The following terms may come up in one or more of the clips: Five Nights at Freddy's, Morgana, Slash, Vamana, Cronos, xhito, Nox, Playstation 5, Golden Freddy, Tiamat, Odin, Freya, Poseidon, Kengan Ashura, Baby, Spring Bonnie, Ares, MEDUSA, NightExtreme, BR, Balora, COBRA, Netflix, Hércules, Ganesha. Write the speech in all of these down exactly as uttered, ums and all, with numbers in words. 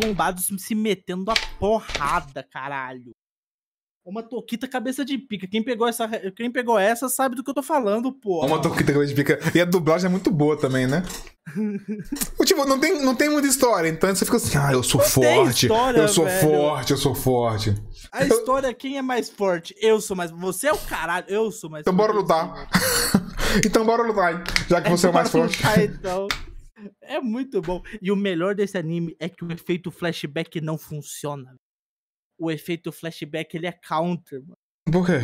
bombados se metendo a porrada, caralho. Uma toquita cabeça de pica. Quem pegou essa, quem pegou essa sabe do que eu tô falando, porra. Uma toquita cabeça de pica. E a dublagem é muito boa também, né? Tipo, não tem, não tem muita história. Então você fica assim, ah, eu sou não forte. História, eu sou velho. forte, eu sou forte. A eu... história, quem é mais forte? Eu sou mais... Você é o caralho, eu sou mais então forte. Então bora lutar. Então bora lutar, já que é, você é o mais forte. Lutar, então. É muito bom. E o melhor desse anime é que o efeito flashback não funciona. O efeito flashback, ele é counter, mano. Por quê?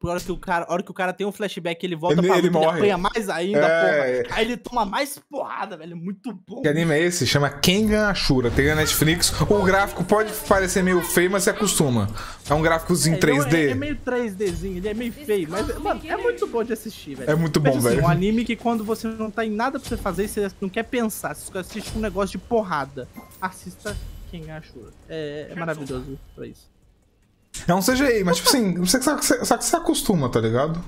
Por hora que o cara, hora que o cara tem um flashback, ele volta ele, pra ele, ele apanha mais ainda, é... porra. Aí ele toma mais porrada, velho. Muito bom. Que anime é esse? Chama Kengan Ashura. Tem na Netflix. O gráfico pode parecer meio feio, mas se acostuma. É um gráficozinho é, três D. Ele é meio três Dzinho, ele é meio feio. Mas, mano, é muito bom de assistir, velho. É muito bom, Veja, velho. É assim, um anime que quando você não tá em nada pra você fazer, você não quer pensar. Você assiste um negócio de porrada. Assista... Quem achou. É, é maravilhoso pra isso. É um C G I, mas tipo assim, você sabe, sabe que você acostuma, tá ligado?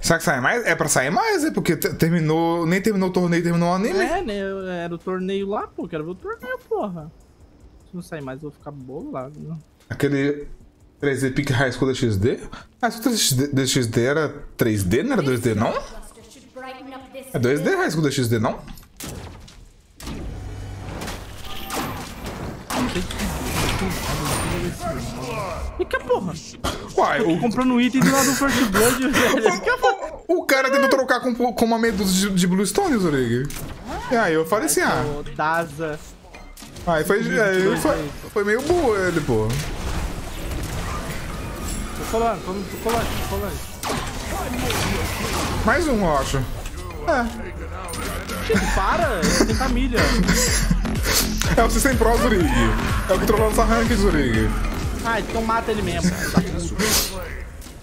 Será que sai mais? É pra sair mais, é porque terminou. Nem terminou o torneio, terminou o anime. É, né? Era o torneio lá, pô, quero ver o torneio, porra. Se não sair mais, eu vou ficar bolado. Né? Aquele três D Peak High School da X D? Ah, o três D da X D era três D, não era dois D, não? É dois D High School da X D, não? E que porra? Uai, o... comprando item do lado do First Blood, velho. O, o, o cara tentou trocar com, com uma medusa de, de Bluestone, Zoreg. E aí eu falei assim, ah... Daza. Aí foi, aí foi, foi meio boa ele, pô. Tô colando, tô colando, tô colando. Mais um, eu acho. É. Para, tem família. É o System Pro, Zoreg. É o que trollou nossa rank, Zoreg. Ah, então mata ele mesmo.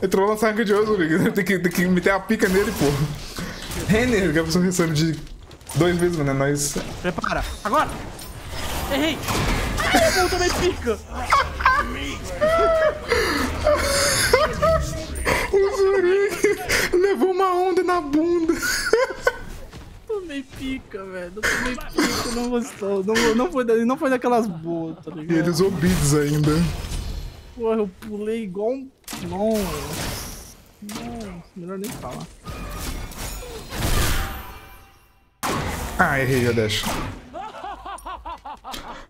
Ele trollou nossa rank de hoje, Zoreg. Tem que, tem que meter a pica nele, pô. Renner, que a pessoa recebe de dois vezes, mano. É nóis. Prepara. Agora. Errei. Ai, eu também pica. O Zoreg levou uma onda na bunda. Tomei pica, velho. Eu tomei pica, não gostou. Não, não, foi, não foi daquelas boas, tá ligado? E eles oubidos ainda. Porra, eu pulei igual um. Nossa. Nossa, melhor nem falar. Ah, errei, já deixo.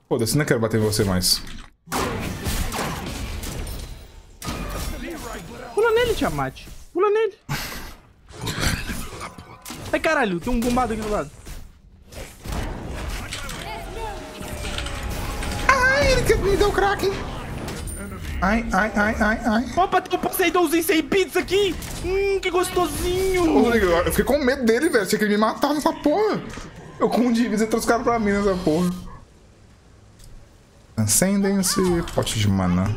Foda-se, não quero bater em você mais. Pula nele, Tiamat. Pula nele. Ai, caralho, tem um bombado aqui do lado. Ai, ele me deu crack. Ai, ai, ai, ai, ai. Opa, tem um Poseidonzinho sem pizza aqui. Hum, que gostosinho. Ô, eu fiquei com medo dele, velho. Tinha que ele me matar nessa porra. Eu com divisa trouxe o cara pra mim nessa porra. Acendem esse pote de mana.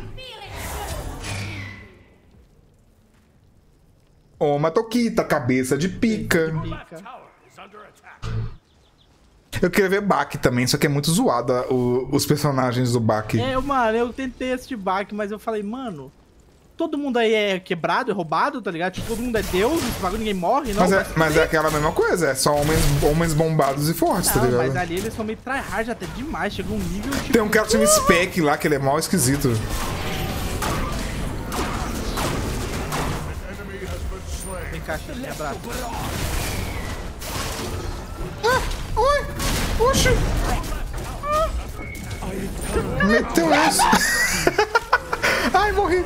Ô, uma toquita, cabeça de pica. Eu queria ver Bach também, só que é muito zoado o, os personagens do Bach. É, mano, eu tentei assistir Bach, mas eu falei, mano, todo mundo aí é quebrado, é roubado, tá ligado? Tipo, todo mundo é deus, ninguém morre, não. Mas é, mas é aquela mesma coisa, é só homens, homens bombados e fortes, não, tá ligado? Mas ali eles são meio tryhard até demais, chegou um nível tipo... Tem um cara que chama Spec lá, que ele é mal esquisito. Caixa de abraço. Ah! Oi! Oxi! Ah. Meteu isso! Ai, morri!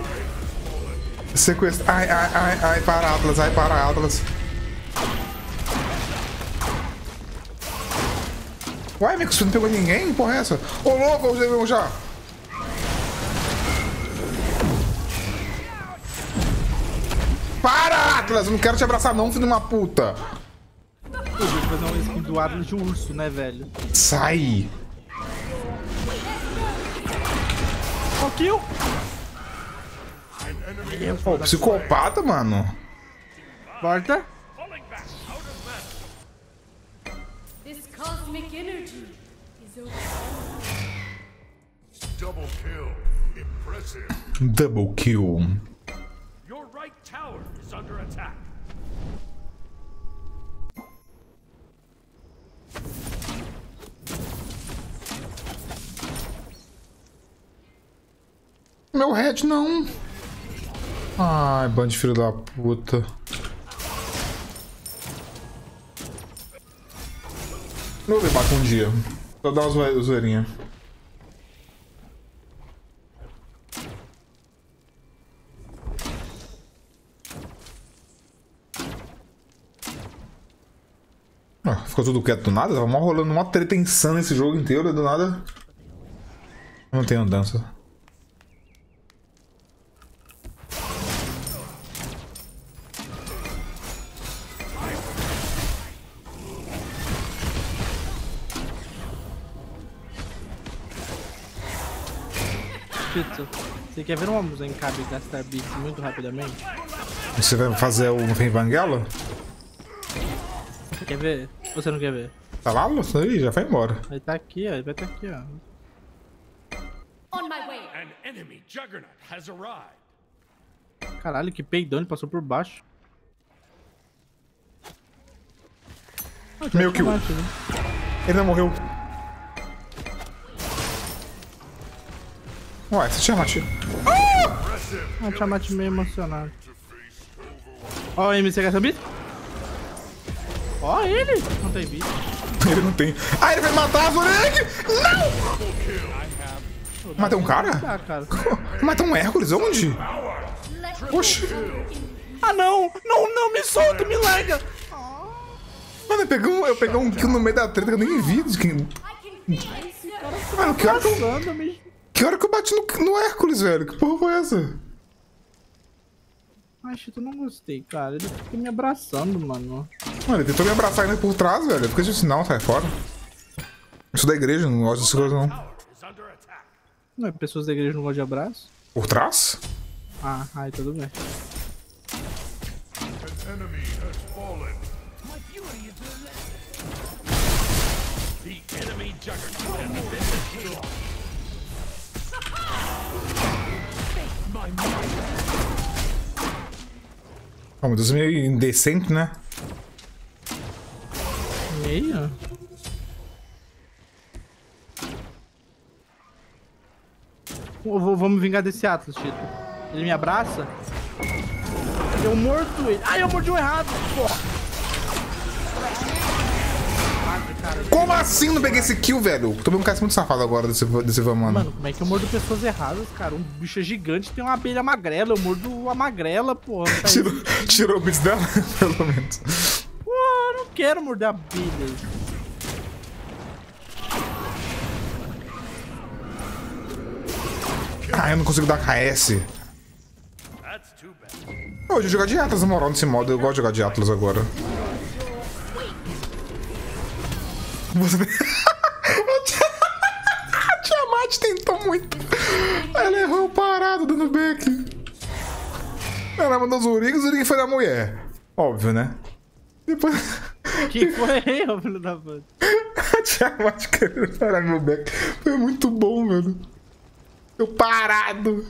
Sequestra. Ai, ai, ai, ai, para Atlas, ai, para Atlas. Uai, Mico, você não pegou ninguém? Porra, é essa? Ô, louco, eu já vi um já! Para, Atlas! Eu não quero te abraçar não, filho de uma puta! Eu vou fazer um skin do Atlas de urso, né, velho? Sai! Oh, kill! Pô, psicopata, mano! Porta! Double kill! Impressive! Double kill! Tower is under attack. Meu head não. Ai, bando de filho da puta. Vou levar com um dia. Só dar umas zoeirinhas. Ah, ficou tudo quieto do nada? Tava mal rolando uma treta insana esse jogo inteiro, do nada. Não tem andança. Tito, você quer ver uma música em cabeça da Star Beats muito rapidamente? Você vai fazer o Vangelo? Você quer ver? Você não quer ver? Tá lá, Lúcio? Ele já foi embora. Ele tá aqui, ó. Ele vai estar aqui, ó. Caralho, que peidão, ele passou por baixo. Meu kill. Baixo, né? Ele não morreu. Ué, você tinha mate. Ah! Eu tinha mate meio emocionado. Ó, oh, M C, você quer saber? Ó, oh, ele! Não tem bicho. Ele não tem. Ah, ele vai matar a Zurek! Não! Matou um cara? Ah, cara. Matou um Hércules? Onde? Oxi. Ah, não! Não, não, me solta, me larga! Mano, eu peguei um, eu peguei um kill no meio da treta que eu nem vi. Mano, que hora que eu... Que hora que eu bati no, no Hércules, velho? Que porra foi essa? Ai, Chito, não gostei, cara. Ele fica me abraçando, mano. Mano, ele tentou me abraçar ainda por trás, velho. Porque eu disse, não, sai fora. Isso da igreja, não gosto dessas coisas, não. Não, pessoas da igreja não gostam de abraço? Por trás? Ah, aí tudo bem. Oh, meu Deus, meio indecente, né? Meio? Vou me vingar desse Atlas, Tito. Ele me abraça. Eu morto ele. Ai, eu mordi um errado, porra. Como assim não peguei esse kill, velho? Tô vendo um cara muito safado agora desse, desse Vamana. Mano, como é que eu mordo pessoas erradas, cara? Um bicho é gigante, tem uma abelha magrela. Eu mordo a magrela, porra. Tá tirou, tirou o bicho dela, pelo menos. Pô, eu não quero morder a abelha. Ah, eu não consigo dar K S. Eu vou jogar de Atlas, na moral, nesse modo. Eu gosto de jogar de Atlas agora. A Tiamat tentou muito. Ela errou parado dando back. Ela mandou Zuriga, Zuriga foi na mulher. Óbvio, né? Depois... Que foi eu, filho da puta? A Tiamat querendo parar meu back. Foi muito bom, mano. Eu parado.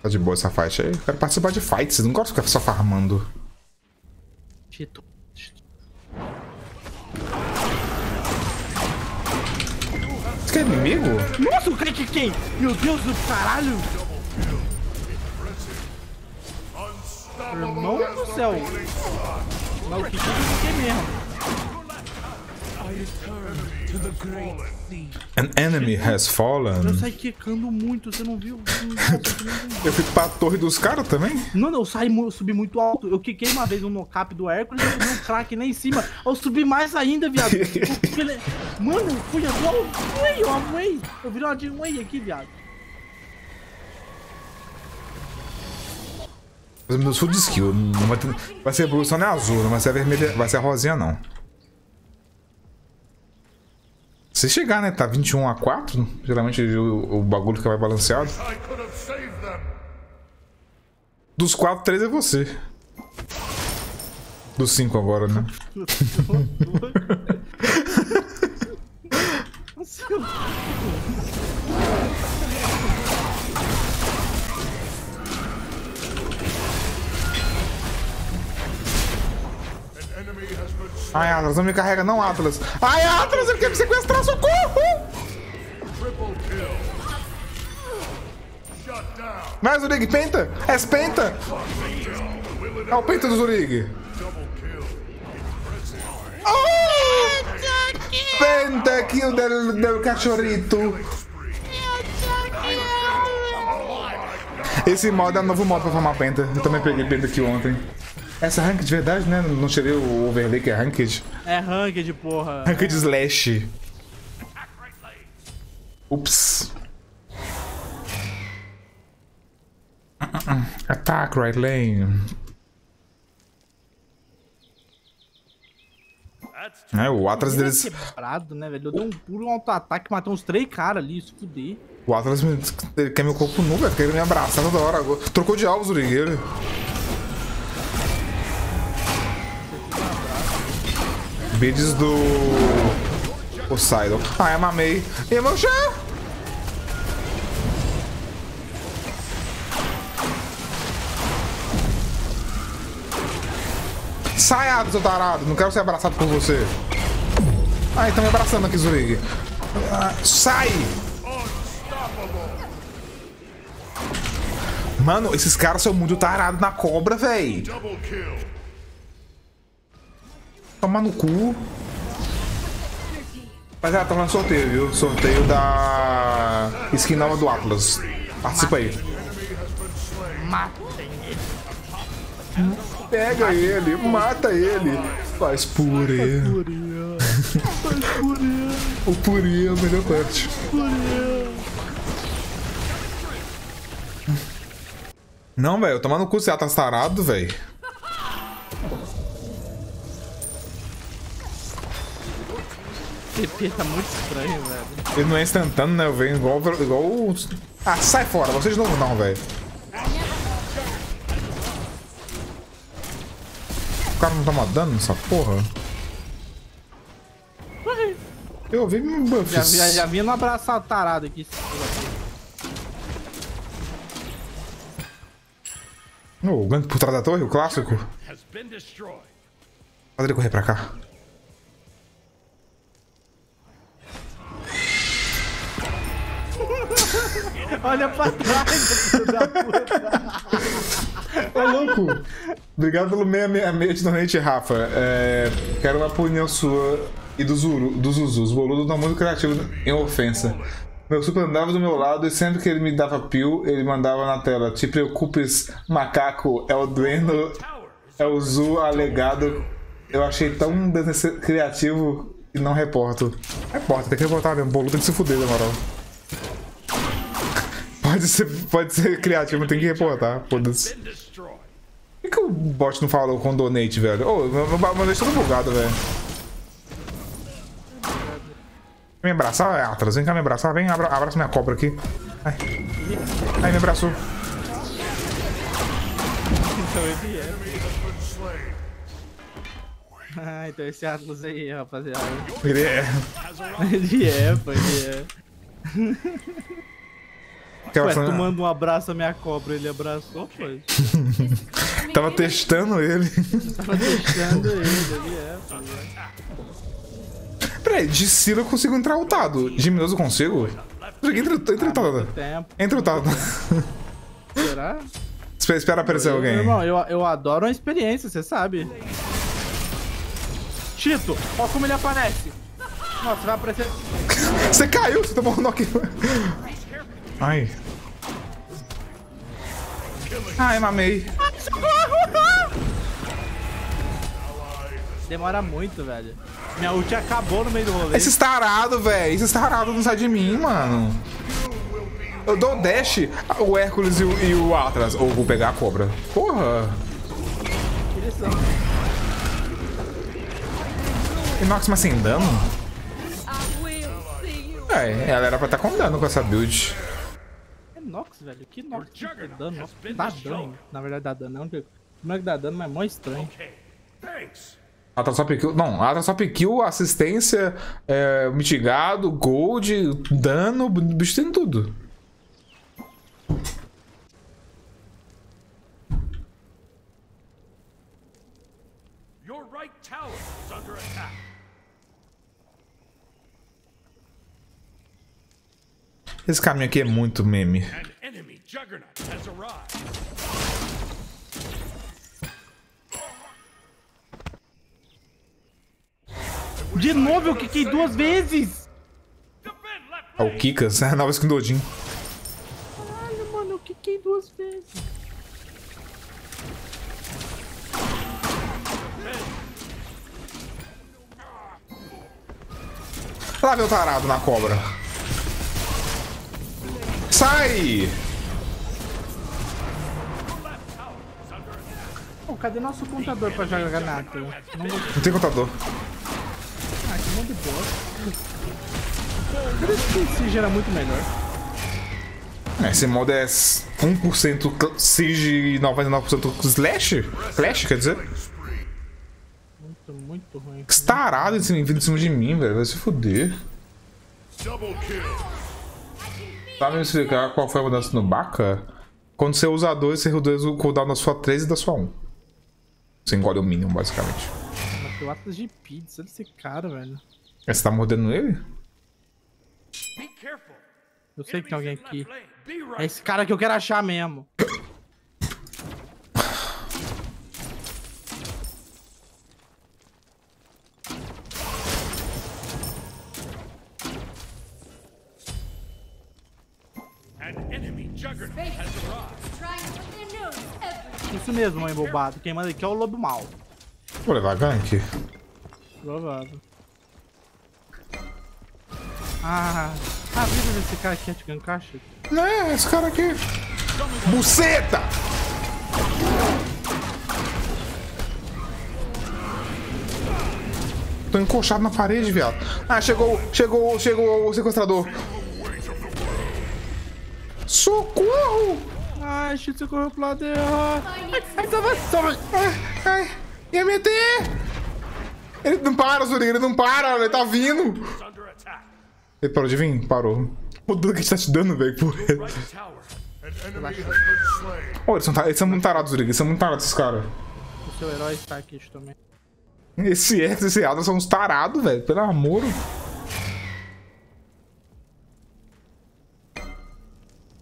Tá de boa essa fight aí? Eu quero participar de fight, vocês não gostam de ficar só farmando. Tito. Você quer inimigo? Nossa, o cara que quem? Meu Deus do caralho! Irmão do céu! Não, que tipo de que mesmo? An enemy has fallen. Eu saí quicando muito, você não viu? Eu fui pra torre dos caras também? Não, não, eu saí, eu subi muito alto. Eu quiquei uma vez um no-cap do Hércules, eu subi um crack lá em cima. Eu subi mais ainda, viado. Ele... Mano, eu fui agora. Eu amei. Eu virei uma de um aí aqui, viado. Meu sul de skill. Não vai, ter... vai ser evolução, não é azul, não vai ser a vermelha, vai ser a rosinha, não. Se chegar, né? Tá vinte e um a quatro. Geralmente o, o bagulho fica mais balanceado. Dos quatro, três é você. Dos cinco agora, né? Ai, Atlas, não me carrega não, Atlas. Ai, Atlas, ele quer me sequestrar, socorro! Vai, Zurig, penta! És penta! É o penta do Zurig! Oh! Penta kill del, del cachorrito! Esse modo é um novo modo pra formar penta. Eu também peguei penta aqui ontem. Essa é ranked de verdade, né? Não tirei o overlay que é ranked. É ranked, porra. Ranked slash. Ups. Attack right lane. É, o Atlas deles... quebrado, né, velho? Eu dei um pulo, um auto-ataque, matei uns três caras ali, isso fudeu. O Atlas me... ele quer meu corpo nu, velho. Quer me abraçar toda hora. Trocou de alvo, Zurig, ele. Bids do... Poseidon. Ah, eu mamei. E meu chá! Sai, Atlas, seu tarado. Não quero ser abraçado por você. Ah, então me abraçando aqui, Zurig. Ah, sai! Mano, esses caras são muito tarados na cobra, véi. Toma no cu. Mas ela tá falando sorteio, viu? Sorteio da skin nova do Atlas. Participa aí. Pega ele, mata ele. Faz purê. O purê é a melhor parte. Não, velho, tomar no cu, você tá tarado, velho. O T P tá muito estranho, velho. Ele não é instantâneo, né? Eu venho igual, igual o... Ah, sai fora, você de novo não, velho. O cara não tá matando nessa porra? Ué. Eu vi meu buff. Já, já, já vinha no abraçado tarado aqui. Oh, o gank por trás da torre, o clássico. Faz ele correr pra cá. Olha pra trás, filho da puta. Ô, louco. Obrigado pelo seis seis seis donate, Rafa. É, quero uma opinião sua e do Zuru, do Zuzu. Os boludos estão muito criativos em ofensa. Meu super andava do meu lado e sempre que ele me dava pio, ele mandava na tela: te preocupes, macaco, é o dueno, é o Zu alegado. Eu achei tão criativo e não reporto. Reporta, tem que reportar mesmo, boludo tem que se fuder, na moral. Pode ser, pode ser criativo, tem que reportar, foda-se. Por que, que o bot não falou com o donate, velho? Ô, oh, meu donate tá bugado, velho. Me abraçar, Atlas, vem cá me abraçar, vem, abra abraça minha cobra aqui. Ai, ai, me abraçou. Então ele é. Ah, então esse Atlas aí, rapaziada. Ele é. Ele é, pô, ele é. Ué, tu manda um abraço a minha cobra, ele abraçou, pô. Tava testando ele. Tava testando ele, ele é, pô. Peraí, de Silo eu consigo entrar ultado. De Minoso eu consigo? Entra ultado. Entra ultado. Será? Espera, espera aparecer eu, alguém. Meu irmão, eu, eu adoro a experiência, você sabe. Tito, olha como ele aparece. Nossa, vai aparecer. Você caiu, você tomou um knock. Ai. Ai, mamei. Demora muito, velho. Minha ult acabou no meio do rolê. Esse tarado, velho. Esse tarado não sai de mim, mano. Eu dou o dash, o Hércules e o, e o Atlas. Ou vou pegar a cobra. Porra. E Nox, mas sem dano? É, ela era pra estar com dano com essa build. É Nox, velho. Que Nox que tá dano? Nox dá dano. Na verdade, dá dano. Não, não é que dá dano, mas é mó estranho. Atlas só piqueu. Não, Atlas só piqueu, assistência, é, mitigado, gold, dano, o bicho tem tudo. right tower is under attack. Esse caminho aqui é muito meme. An enemy juggernaut has arrived. De novo, eu quiquei duas vezes! É o Kikas, é a nova skin do Odin. Caralho, mano, eu quiquei duas vezes. Lá vem o tarado na cobra. Sai! Pô, cadê nosso contador pra jogar granada? Não, vou... Não tem contador. De bosta. Siege era muito melhor. Esse modo é um por cento Siege e noventa e nove por cento Slash? Flash, quer dizer? Muito, muito ruim. Que tarado esse vídeo em cima de mim, velho. Vai se foder. Tá me explicar qual foi a mudança no Baka? Quando você usa dois, você reduz o cooldown da sua três e da sua um. Você engole o minion, basicamente. Eu atas de pizza desse cara, velho. Você tá mordendo ele? Eu sei que tem alguém aqui. É esse cara que eu quero achar mesmo. Isso mesmo, mãe bobado. Quem manda aqui é o lobo mau. Vou levar gank? Provável. Ah, a vida desse cara aqui é de gankar, Chico? Não é, esse cara aqui. Buceta! Tô encoxado na parede, viado. Ah, chegou, chegou, chegou o sequestrador. Socorro! Ai, Chico, socorro pro lado errado. Ai, ai, tava, tava. Ai, ai. Ia meter! Ele não para, Zuri, ele não para, ele tá vindo! Ele parou de vir? Parou. O dano que a gente tá te dando, velho, por ele. Oh, eles são, eles são muito tarados, Zuri, eles são muito tarados, esses caras. O seu herói está aqui também. Esse Ex e esse Adam são uns tarados, velho, pelo amor.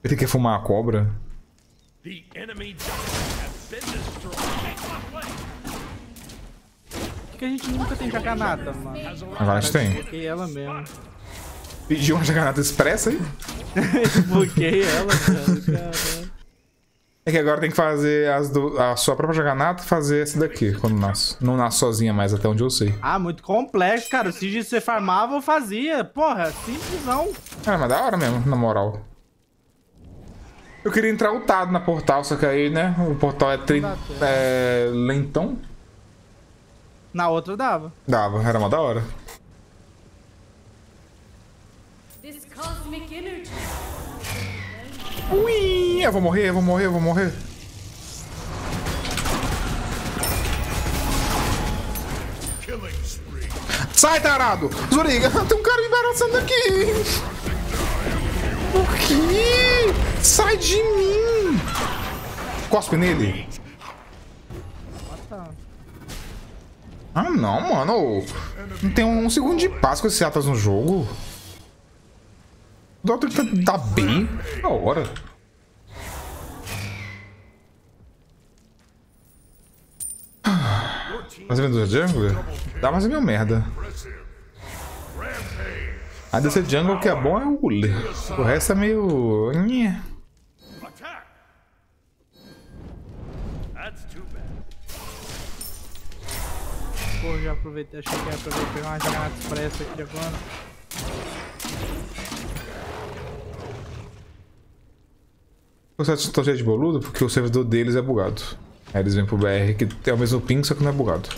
Ele quer fumar a cobra? The enemy has been destroyed. Que a gente nunca tem jaganata, mano. Agora a gente tem. Bloqueei ela mesmo. Pediu uma jaganata expressa aí? Bloqueei ela, cara. É que agora tem que fazer as do... a sua própria jaganata e fazer essa daqui quando nasce. Não nasce sozinha mais, até onde eu sei. Ah, muito complexo, cara. Se você farmava, eu fazia. Porra, simplesão. Ah, mas da hora mesmo, na moral. Eu queria entrar ultado na portal, só que aí, né? O portal é, tri... é... lentão. Na outra dava. Dava, era uma da hora. Ui, eu vou morrer, eu vou morrer, eu vou morrer. Sai, tarado! Zuriga, tem um cara embaraçando aqui! Por quê? Sai de mim! Cospe nele! Ah não, mano, não tem um segundo de paz com esse Atas no jogo. O Doutor tá, tá bem na hora. Mas aventura jungle? Dá mais a minha merda. A desse jungle que é bom é o Uli. O resto é meio... Pô, já aproveitei, achei que ia aproveitar pegar uma granada expressa aqui agora. Você acha que estão cheio de boludo? Porque o servidor deles é bugado. Aí eles vêm pro B R que tem o mesmo ping, só que não é bugado.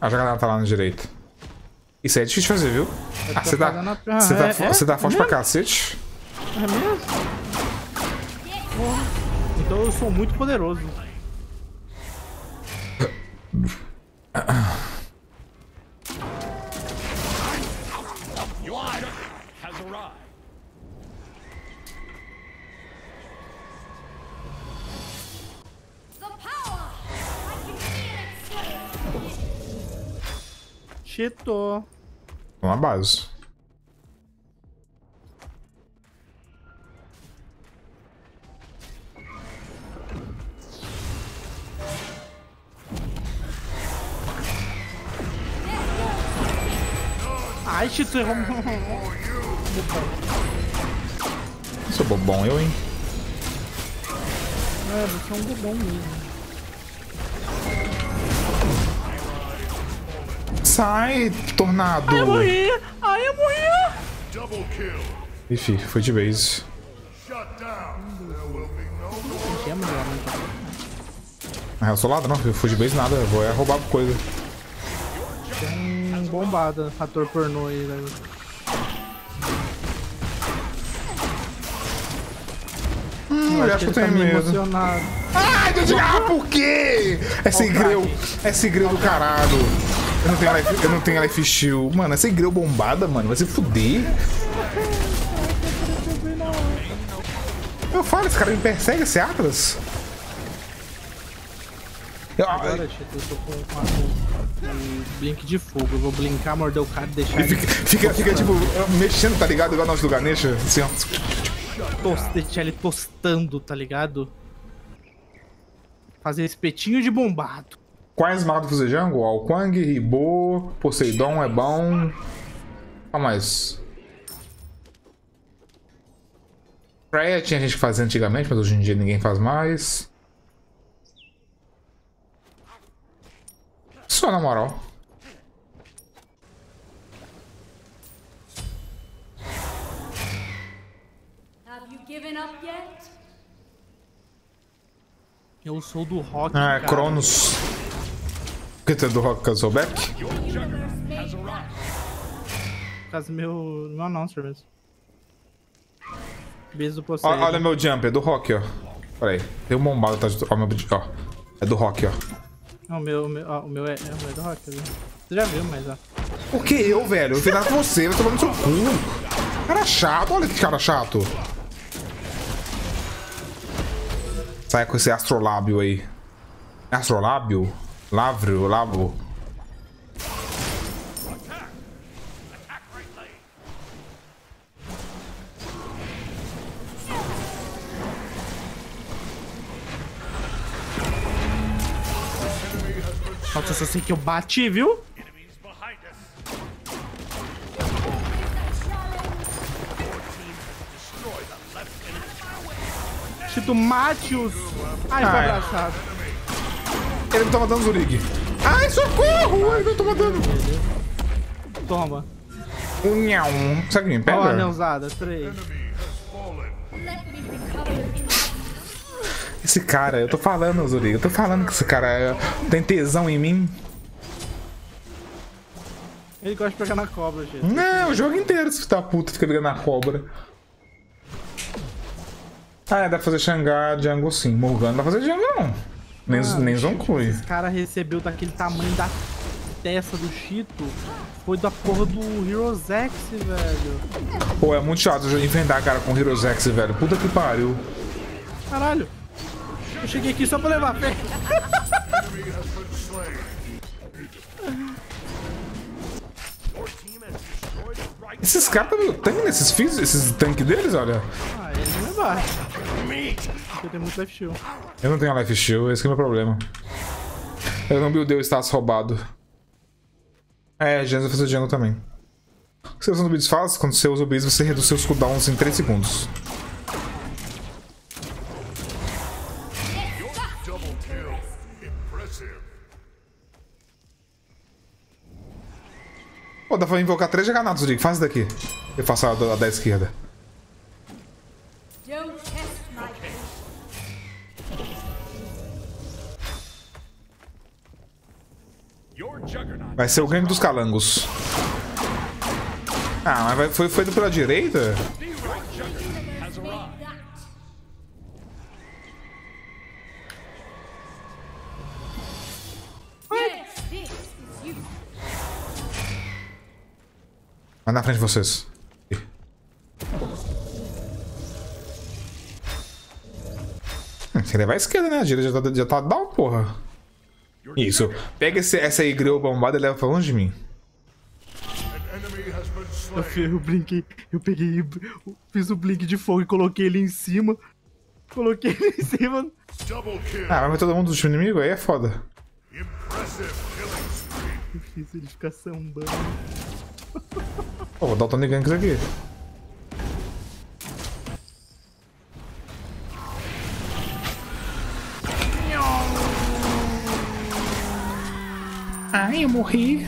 A granada tá lá na direita. Isso aí é difícil de fazer, viu? Ah, você dá, na... ah, você, é, dá é, você dá forte é pra cacete. É mesmo? Porra. Então eu sou muito poderoso. Cheatou. Tô na base. Ai, cheatou. Sou bobão eu, hein? É, você é um bobão mesmo. Sai, tornado! Ai, eu morri! Ai, eu morri! Enfim, foi de base. Ah, eu sou ladrão, não. Eu fui de base nada. Eu vou é roubar coisa. Tem um bombada, ator pornô aí, velho. Hum, eu acho que eu tenho medo. Ai, Deus do céu! Ah, por quê? Esse greu, esse greu do caralho. Eu não tenho life, eu não tenho life shield. Mano, essa igreja bombada, mano, vai se fuder. Eu falo, esse cara me persegue, esse Atlas. Eu... Agora, Tito, eu tô com uma... um blink de fogo. Eu vou blinkar, morder o cara e deixar ele... Fica, fica, fica tipo, mexendo, tá ligado? Igual nós do Ganesha, assim, ó. Tosta, deixar ele tostando, tá ligado? Fazer espetinho de bombado. Quais mapas você jungle? Alquang, Ribô, Poseidon é bom. Qual mais? Freya tinha gente que fazia antigamente, mas hoje em dia ninguém faz mais. Só na moral. Eu sou do rock. Ah, é Cronos. Que tu é do Rock Casalbeck? Caso meu. Meu announcer mesmo. Beijo do Poseidon. Olha, olha meu jump, é do Rock, ó. Pera aí. Tem um bombado atrás do. Ó, meu. Ó. É do Rock, ó. Não, o meu. meu ó, o meu é, é, é do Rock, né? Você já viu, mas ó. O que eu, velho? Eu tenho nada com você, vai tomar no seu cu. Cara chato, olha que cara chato. Sai com esse astrolábio aí. Astrolábio? Lavro, lavo. Nossa, só sei que eu bati, viu? Tito, mate-os. Ai, foi abraçado. Ele me toma dano, Zurig. Ai, socorro! Ele me toma dano. Toma. Unhão. Consegue me pegar? Ó, anel usada. Três. Esse cara, eu tô falando, Zurig. Eu tô falando que esse cara tem tesão em mim. Ele gosta de pegar na cobra, gente. Não, o jogo inteiro esse tá puta fica pegando na cobra. Ah, dá pra fazer Xangar, Jungle sim. Morgana dá pra fazer Jungle não. Nem, ah, nem Zoncui. Esse cara recebeu daquele tamanho da testa do Cheeto. Foi da porra do Heroes X, velho. Pô, é muito chato enfrentar cara com Heroes X, velho. Puta que pariu. Caralho. Eu cheguei aqui só pra levar pé. Esses caras estão meio tanque nesses fios, esses tanques deles, olha. Ah, ele não é baixo. Eu tenho muito life shield. Eu não tenho life shield, esse que é o meu problema. Eu não buildei o status roubado. É, Jango fez o Jango também. Você usa o build faz, quando você usa o build, você reduz seus cooldowns em três segundos. Pô, dá pra invocar três granadas, Rick. Faz isso daqui. Eu faço a da, a da esquerda. Vai ser o gangue dos calangos. Ah, mas vai, foi, foi do pela direita? Vai na frente de vocês. Hum, você levar a esquerda, né? A direita já tá, já tá down, porra. Isso. Pega esse, essa aí greu bombada e leva pra longe de mim. Eu, eu brinquei, eu peguei, eu fiz o blink de fogo e coloquei ele em cima. Coloquei ele em cima. Ah, mas todo mundo do inimigo aí é foda. Difícil ele ficar sambando. Pô, vou dar o Tony Ganks aqui. Ai, eu morri.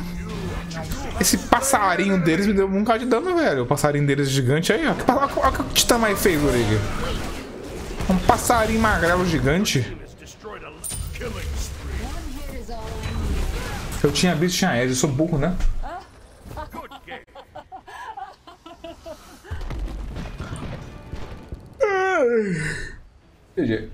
Esse passarinho deles me deu um bocado de dano, velho. O passarinho deles gigante aí, ó. Olha o que o Titã mais fez, Origi. Um passarinho magrelo gigante. Eu tinha visto, tinha Ares. Eu sou burro, né? G G.